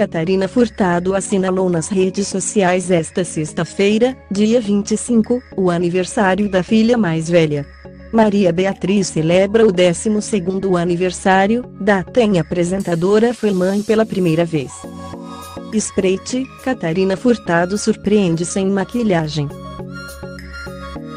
Catarina Furtado assinalou nas redes sociais esta sexta-feira, dia 25, o aniversário da filha mais velha. Maria Beatriz celebra o 12º aniversário, data em que a apresentadora foi mãe pela primeira vez. Espreite, Catarina Furtado surpreende sem maquilhagem.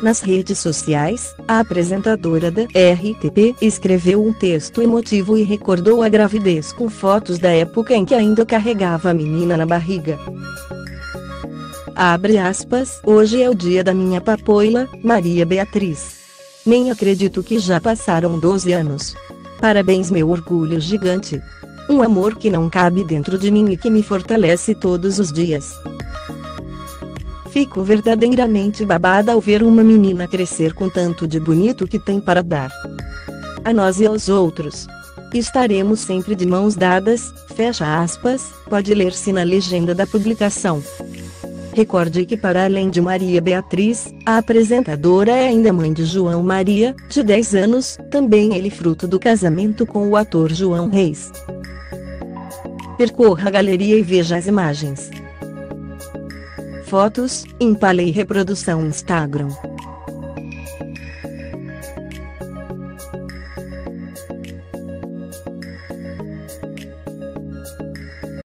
Nas redes sociais, a apresentadora da RTP escreveu um texto emotivo e recordou a gravidez com fotos da época em que ainda carregava a menina na barriga. Abre aspas, hoje é o dia da minha papoila, Maria Beatriz. Nem acredito que já passaram 12 anos. Parabéns, meu orgulho gigante. Um amor que não cabe dentro de mim e que me fortalece todos os dias. Fico verdadeiramente babada ao ver uma menina crescer com tanto de bonito que tem para dar a nós e aos outros. Estaremos sempre de mãos dadas, fecha aspas, pode ler-se na legenda da publicação. Recorde que para além de Maria Beatriz, a apresentadora é ainda mãe de João Maria, de 10 anos, também ele fruto do casamento com o ator João Reis. Percorra a galeria e veja as imagens. Fotos, Impala e reprodução Instagram.